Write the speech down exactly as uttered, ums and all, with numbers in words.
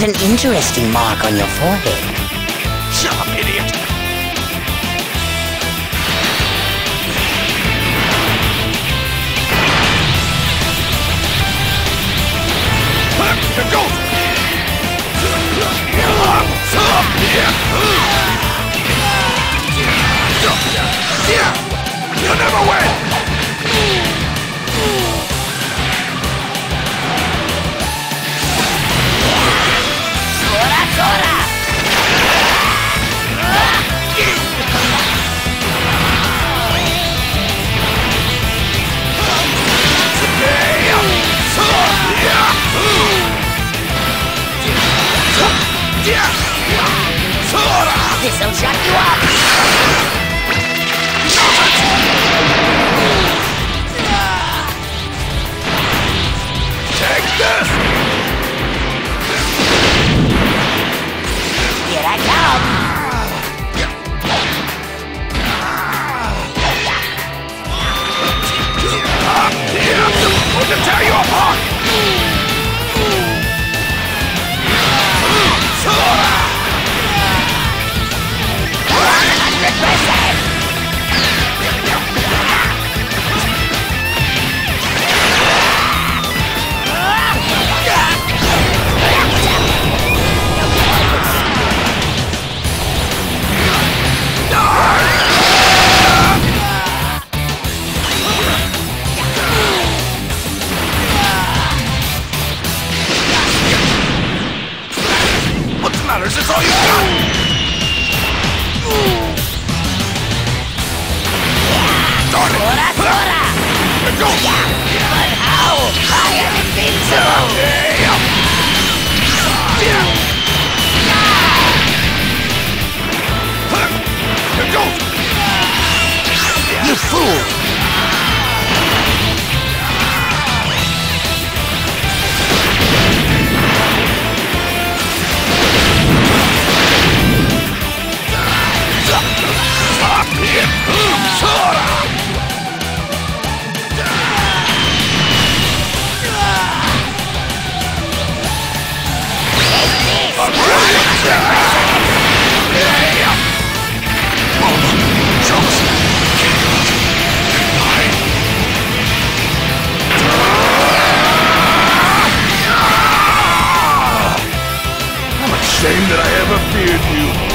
What an interesting mark on your forehead. Shut up, idiot! You never win! Sora, Sora! This'll shut you up! Take this! Here I come! I'm gonna tear you apart! one hundred percent! It's all you got! Darn it! Sora, Sora! Go! But how? I haven't been so! You fool! Shame that I ever feared you.